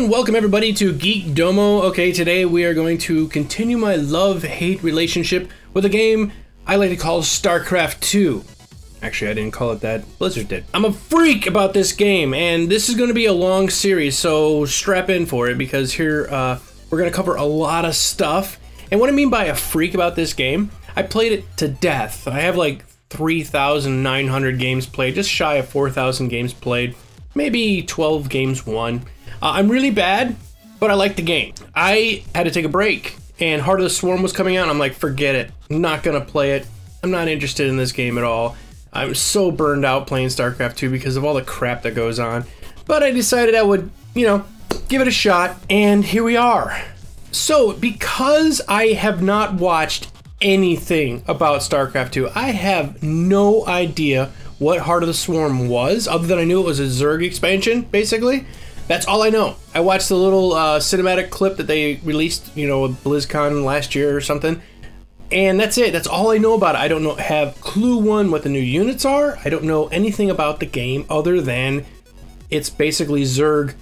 and welcome everybody to Geekdomo. Okay, today we are going to continue my love-hate relationship with a game I like to call StarCraft 2. Actually, I didn't call it that, Blizzard did. I'm a freak about this game, and this is going to be a long series, so strap in for it, because here we're going to cover a lot of stuff. And what I mean by a freak about this game, I played it to death. I have like 3,900 games played, just shy of 4,000 games played. Maybe 12 games won. I'm really bad, but I like the game. I had to take a break, and Heart of the Swarm was coming out, and I'm like, forget it. I'm not gonna play it. I'm not interested in this game at all. I'm so burned out playing StarCraft 2 because of all the crap that goes on. But I decided I would, you know, give it a shot, and here we are. So, because I have not watched anything about StarCraft 2, I have no idea what Heart of the Swarm was, other than I knew it was a Zerg expansion, basically. That's all I know. I watched the little cinematic clip that they released, you know, with BlizzCon last year or something, and that's it. That's all I know about it. I don't know, have clue one what the new units are. I don't know anything about the game other than it's basically Zerg's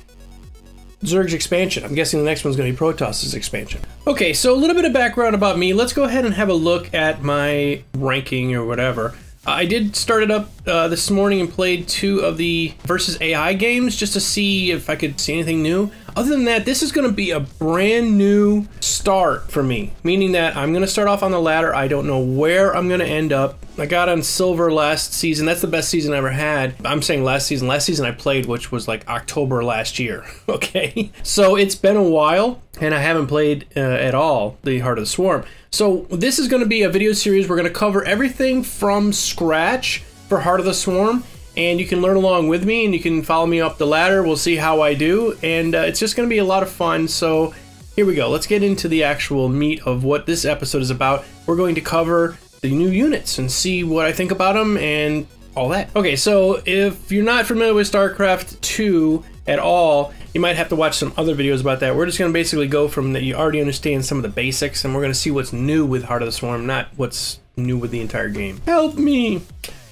expansion. I'm guessing the next one's going to be Protoss's expansion. Okay, so a little bit of background about me. Let's go ahead and have a look at my ranking or whatever. I did start it up this morning and played two of the versus AI games just to see if I could see anything new. Other than that, this is going to be a brand new start for me, meaning that I'm going to start off on the ladder. I don't know where I'm going to end up. I got on silver last season. That's the best season I ever had. I'm saying last season. Last season I played, which was like October last year, okay? So it's been a while, and I haven't played at all the Heart of the Swarm. So this is going to be a video series. We're going to cover everything from scratch for Heart of the Swarm, and you can learn along with me, and you can follow me up the ladder. We'll see how I do, and it's just going to be a lot of fun. So here we go. Let's get into the actual meat of what this episode is about. We're going to cover the new units and see what I think about them and all that. Okay, so if you're not familiar with StarCraft 2 at all, you might have to watch some other videos about that. We're just going to basically go from that you already understand some of the basics, and we're going to see what's new with Heart of the Swarm, not what's new with the entire game. Help me!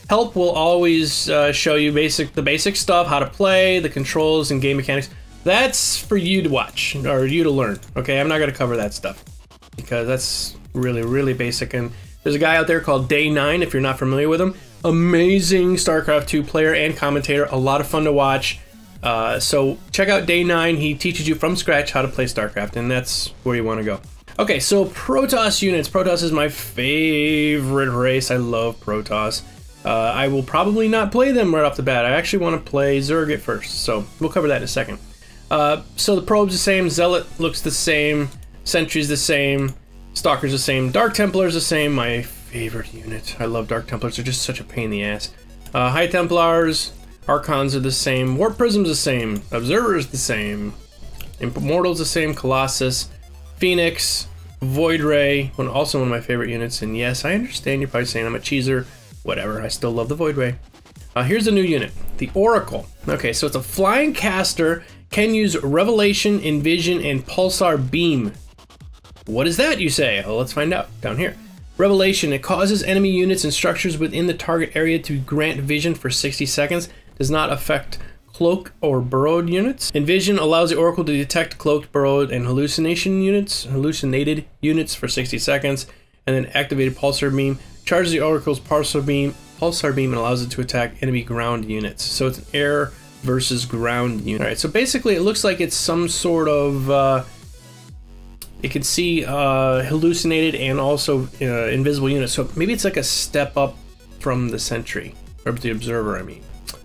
Help will always show you the basic stuff, how to play, the controls, and game mechanics. That's for you to watch, or you to learn, okay? I'm not going to cover that stuff, because that's really, really basic. And there's a guy out there called Day9, if you're not familiar with him. Amazing StarCraft 2 player and commentator, a lot of fun to watch. So check out Day9. He teaches you from scratch how to play StarCraft, and that's where you want to go. Okay, so Protoss units. Protoss is my favorite race. I love Protoss. I will probably not play them right off the bat. I actually want to play Zerg at first, so we'll cover that in a second. So the Probe's the same, Zealot looks the same, Sentry's the same, Stalker's the same, Dark Templar's the same, my favorite unit. I love Dark Templars, they're just such a pain in the ass. High Templars, Archons are the same, Warp Prism's the same, Observer's the same, Immortal's the same, Colossus, Phoenix, Void Ray, also one of my favorite units, and yes, I understand you're probably saying I'm a cheeser, whatever, I still love the Void Ray. Here's a new unit, the Oracle. Okay, so it's a flying caster, can use Revelation, Envision, and Pulsar Beam. What is that, you say? Well, let's find out, down here. Revelation, it causes enemy units and structures within the target area to grant vision for 60 seconds. Does not affect cloak or burrowed units. Envision allows the Oracle to detect cloaked, burrowed, and hallucinated units for 60 seconds, and then activated Pulsar Beam charges the Oracle's Pulsar Beam and allows it to attack enemy ground units. So it's an air versus ground unit. All right, so basically it looks like it's some sort of it can see hallucinated and also invisible units. So maybe it's like a step up from the Sentry, or the Observer, I mean.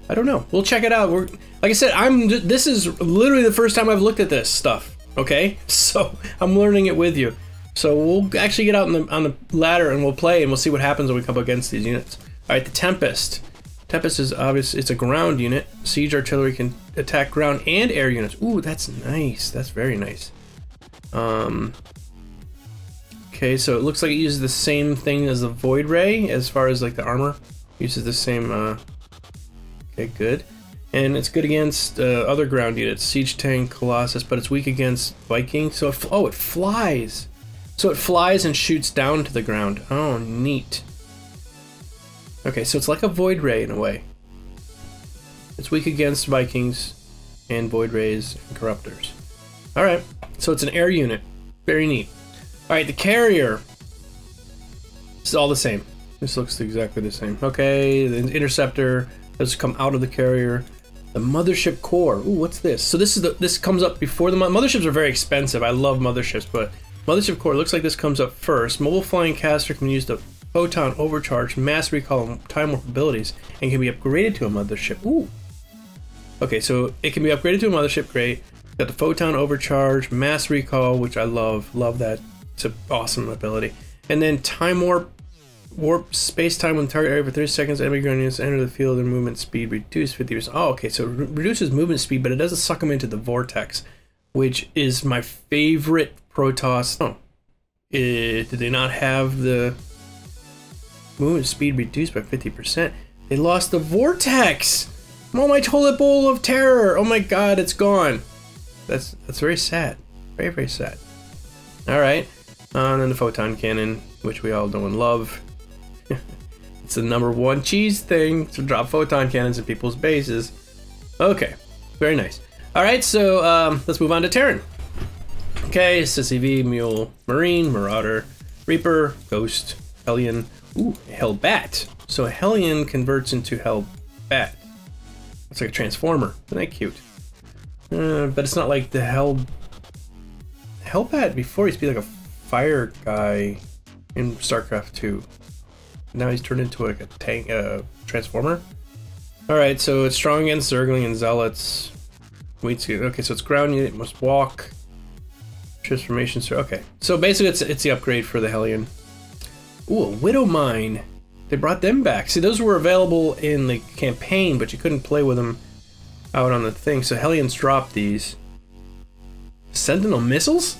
I don't know. We'll check it out. We're, like I said, this is literally the first time I've looked at this stuff. Okay, so I'm learning it with you. So we'll actually get out on the ladder and we'll play and we'll see what happens when we come up against these units. All right, the Tempest. Tempest is obvious. It's a ground unit. Siege artillery can attack ground and air units. Ooh, that's nice. That's very nice. Okay, so it looks like it uses the same thing as the Void Ray as far as like the armor. Uses the same. Okay, good. And it's good against other ground units, Siege Tank, Colossus, but it's weak against Viking. So, it flies. So it flies and shoots down to the ground. Oh, neat. Okay, so it's like a Void Ray in a way. It's weak against Vikings and Void Rays and Corruptors. All right, so it's an air unit. Very neat. All right, the carrier. It's all the same. This looks exactly the same. Okay, the interceptor has come out of the carrier. The mothership core. Ooh, what's this? So this is the, this comes up before the motherships are very expensive. I love motherships, but mothership core looks like this comes up first. Mobile flying caster can use the photon overcharge, mass recall, and time warp abilities, and can be upgraded to a mothership. Ooh. Okay, so it can be upgraded to a mothership. Great. Got the photon overcharge, mass recall, which I love. Love that. It's an awesome ability. And then time warp. Warp space-time when target area for 30 seconds. Enemy ground units enter the field and movement speed reduced 50%. Oh, okay, so it reduces movement speed, but it doesn't suck them into the vortex, which is my favorite Protoss. Oh, did they not have the movement speed reduced by 50%? They lost the vortex. Oh, my toilet bowl of terror. Oh my God, it's gone. That's very sad. Very, very sad. All right, and then the photon cannon, which we all know and love. It's the #1 cheese thing to drop photon cannons in people's bases. Okay, very nice. All right, so let's move on to Terran. Okay, SCV, Mule, Marine, Marauder, Reaper, Ghost, Hellion, ooh, Hellbat. So Hellion converts into Hellbat. It's like a transformer. Isn't that cute? But it's not like the Hellbat before used to be like a fire guy in StarCraft 2. Now he's turned into like a tank, transformer. All right, so it's strong against Zergling and Zealots. Wait, okay, so it's ground unit, must walk. Transformation, so okay. So basically it's the upgrade for the Hellion. Ooh, a Widow Mine. They brought them back. See, those were available in the campaign, but you couldn't play with them out on the thing. So Hellions dropped these. Sentinel missiles?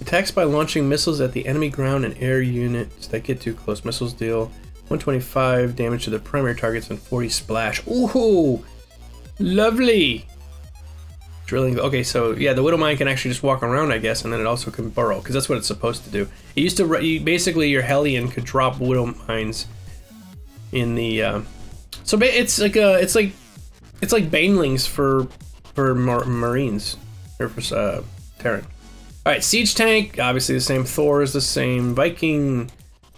Attacks by launching missiles at the enemy ground and air units that get too close. Missiles deal 125 damage to their primary targets and 40 splash. Ooh, lovely. Drilling. Okay, so yeah, the Widow Mine can actually just walk around, I guess, and then it also can burrow because that's what it's supposed to do. It used to basically your Hellion could drop Widow Mines in the. So it's like Banelings for Marines or for Terran. All right, siege tank, obviously the same. Thor is the same. Viking,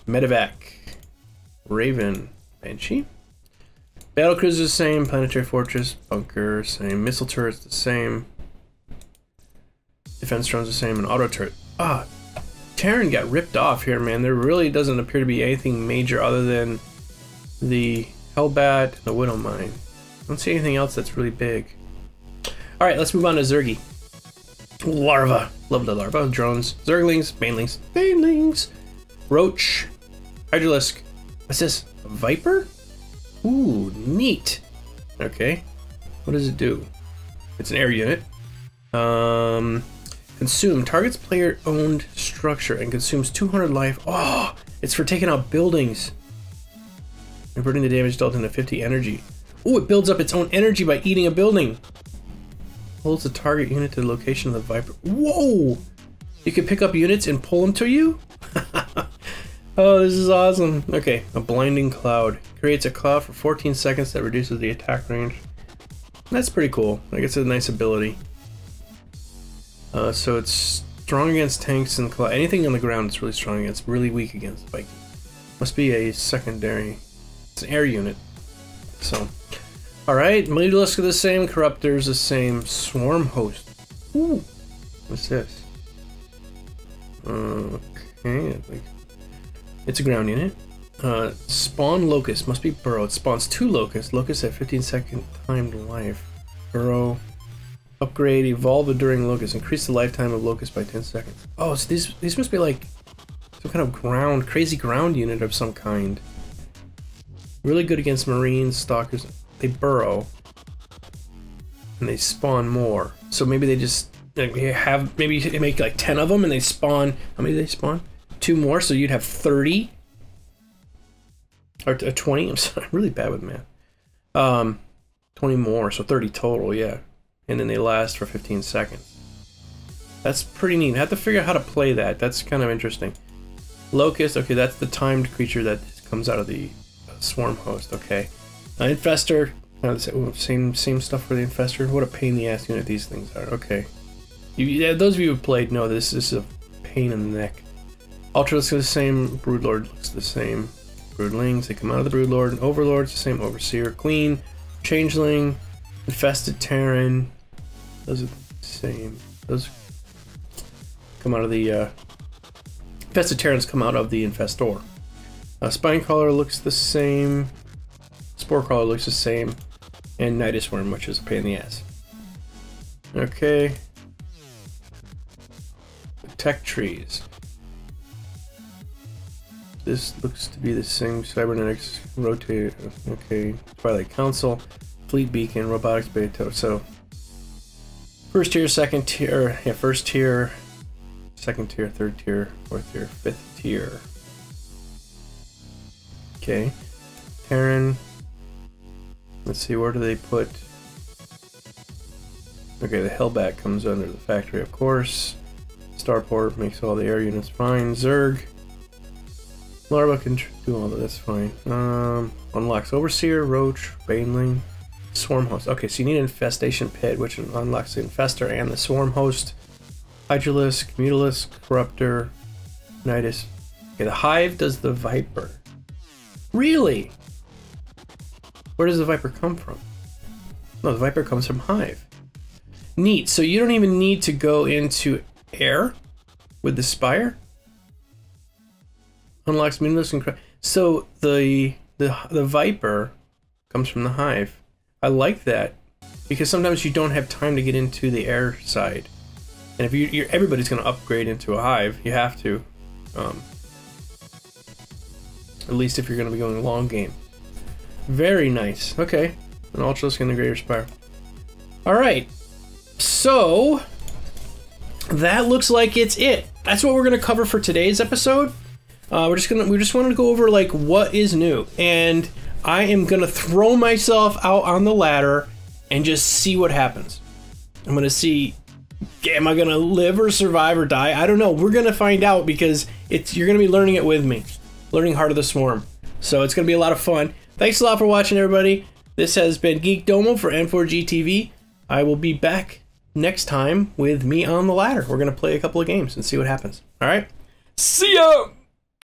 medevac, Raven, Banshee. Battlecruiser is the same. Planetary fortress, bunker, same. Missile turret's the same. Defense drone's the same, and auto turret. Ah, Terran got ripped off here, man. There really doesn't appear to be anything major other than the Hellbat and the Widow Mine. I don't see anything else that's really big. All right, let's move on to Zergi. Larva. Love the larva. Drones. Zerglings. Banelings. Banelings. Roach. Hydralisk. What's this? A Viper? Ooh, neat. Okay. What does it do? It's an air unit. Consume. Targets player-owned structure and consumes 200 life. Oh! It's for taking out buildings. Converting the damage dealt into 50 energy. Ooh, it builds up its own energy by eating a building. Holds the target unit to the location of the Viper. Whoa! You can pick up units and pull them to you? Oh, this is awesome. Okay, a blinding cloud. Creates a cloud for 14 seconds that reduces the attack range. That's pretty cool. Like, it's a nice ability. So it's strong against tanks and cloud. Anything on the ground it's really strong against. Really weak against the Viking. Must be a secondary. It's an air unit. So... Alright, Nidus Wyrm the same, Corruptor's the same, Swarm Host. Ooh, what's this? Okay, it's a ground unit. Spawn Locust, must be burrowed. Spawns 2 Locusts, Locusts at 15-second timed life. Burrow, upgrade, evolve enduring Locust, increase the lifetime of Locust by 10 seconds. Oh, so these must be like some kind of ground, crazy ground unit of some kind. Really good against Marines, Stalkers. They burrow and they spawn more. So maybe they just maybe they make like 10 of them and they spawn. How many do they spawn? 2 more, so you'd have 30 or 20. I'm sorry, I'm really bad with math. 20 more, so 30 total, yeah. And then they last for 15 seconds. That's pretty neat. I have to figure out how to play that. That's kind of interesting. Locust, okay, that's the timed creature that comes out of the Swarm Host, okay. Infestor, Oh, same stuff for the Infestor. What a pain in the ass unit these things are. Okay. Those of you who have played know this is a pain in the neck. Ultra looks the same. Broodlord looks the same. Broodlings, they come out of the Broodlord. And Overlord's the same. Overseer, Queen, Changeling, Infested Terran. Those are the same. Those come out of the... Infested Terrans come out of the Infestor. Spinecrawler looks the same. Sporecrawler looks the same. And Nidus Wyrm, which is a pain in the ass. Okay. Tech trees. This looks to be the same. Cybernetics, rotate. Okay. Twilight Council, Fleet Beacon, Robotics Beta. So, first tier, second tier. Yeah, first tier, second tier, third tier, fourth tier, fifth tier. Okay. Terran. Let's see, where do they put... Okay, the Hellbat comes under the factory, of course. Starport makes all the air units fine. Zerg. Larva can do all that, that's fine. Unlocks Overseer, Roach, Baneling, Swarm Host. Okay, so you need an Infestation Pit, which unlocks the Infestor and the Swarm Host. Hydralisk, Mutalisk, Corruptor, Nidus. Okay, the Hive does the Viper. Really? Where does the Viper come from? No, the Viper comes from Hive. Neat, so you don't even need to go into air with the Spire. Unlocks meaningless and crap. So the Viper comes from the Hive. I like that, because sometimes you don't have time to get into the air side, and if you're everybody's going to upgrade into a Hive, you have to, at least if you're going to be going a long game. Very nice. Okay, an Ultralisk and the Greater Spire. All right, so that looks like it's it. That's what we're going to cover for today's episode. We just wanted to go over like what is new, and I am gonna throw myself out on the ladder and just see what happens. I'm gonna see, am I gonna live or survive or die? I don't know. We're gonna find out, because it's, you're gonna be learning it with me, learning Heart of the Swarm. So it's gonna be a lot of fun. Thanks a lot for watching, everybody. This has been Geekdomo for M4G TV. I will be back next time with me on the ladder. We're gonna play a couple of games and see what happens. All right, see ya.